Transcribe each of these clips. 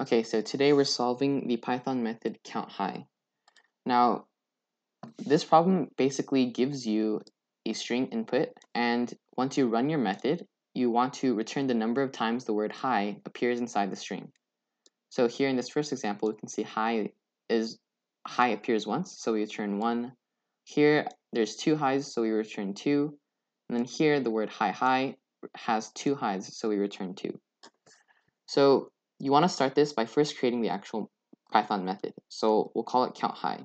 Okay, so today we're solving the Python method count high. Now, this problem basically gives you a string input, and once you run your method, you want to return the number of times the word high appears inside the string. So here in this first example, we can see high appears once, so we return 1. Here, there's 2 highs, so we return 2. And then here, the word high has 2 highs, so we return 2. So you want to start this by first creating the actual Python method. So we'll call it count high.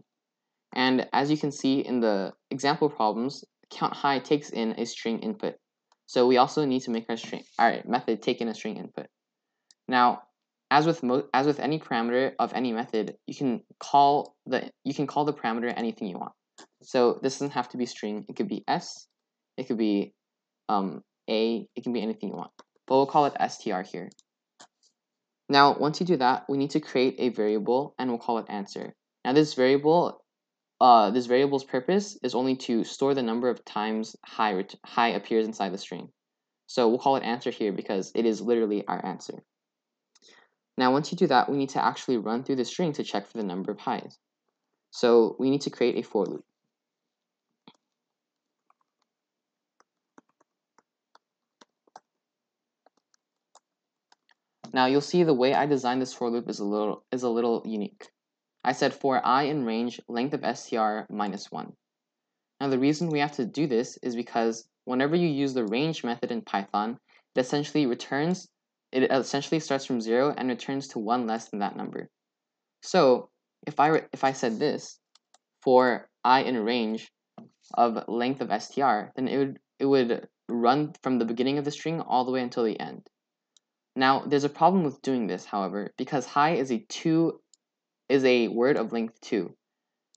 And as you can see in the example problems, count high takes in a string input. So we also need to make our method take in a string input. Now, as with any parameter of any method, you can call the parameter anything you want. So this doesn't have to be string. It could be s, it could be a, it can be anything you want. But we'll call it str here. Now, once you do that, we need to create a variable, and we'll call it answer. Now, this variable's purpose is only to store the number of times high appears inside the string. So we'll call it answer here because it is literally our answer. Now, once you do that, we need to actually run through the string to check for the number of highs. So we need to create a for loop. Now you'll see the way I designed this for loop is a little unique. I said for I in range length of str minus 1. Now the reason we have to do this is because whenever you use the range method in Python, it essentially starts from 0 and returns to 1 less than that number. So if I said this for I in range of length of str, then it would run from the beginning of the string all the way until the end. Now, there's a problem with doing this, however, because high is a word of length 2.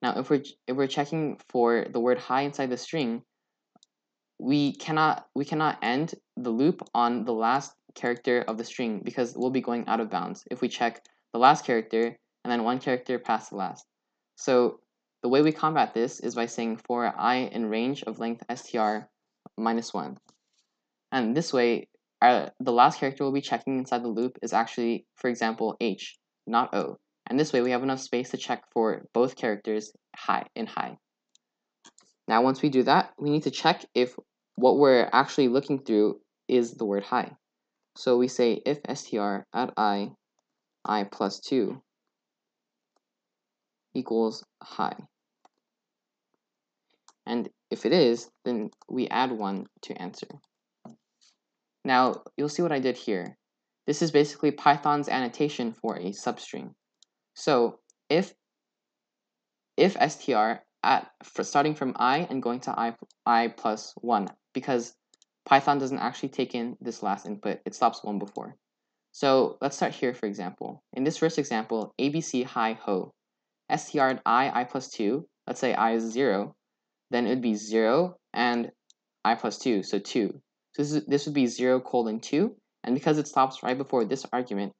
Now, if we're checking for the word high inside the string, we cannot end the loop on the last character of the string because we'll be going out of bounds if we check the last character and then one character past the last. So the way we combat this is by saying for I in range of length str minus 1. And this way, the last character we'll be checking inside the loop is actually, for example, h, not o. And this way we have enough space to check for both characters in high. Now once we do that, we need to check if what we're actually looking through is the word high. So we say if str at I plus 2 equals high. And if it is, then we add 1 to answer. Now, you'll see what I did here. This is basically Python's annotation for a substring. So, if str starting from I and going to I plus 1, because Python doesn't actually take in this last input, it stops 1 before. So, let's start here, for example. In this first example, abc high ho. Str at I plus 2, let's say I is 0, then it would be 0 and I plus 2, so 2. So this would be 0:2, and because it stops right before this argument,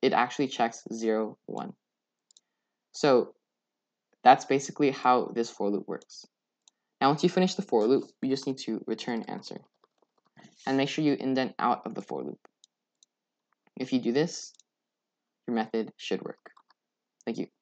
it actually checks 0, 1. So that's basically how this for loop works. Now once you finish the for loop, you just need to return answer. And make sure you indent out of the for loop. If you do this, your method should work. Thank you.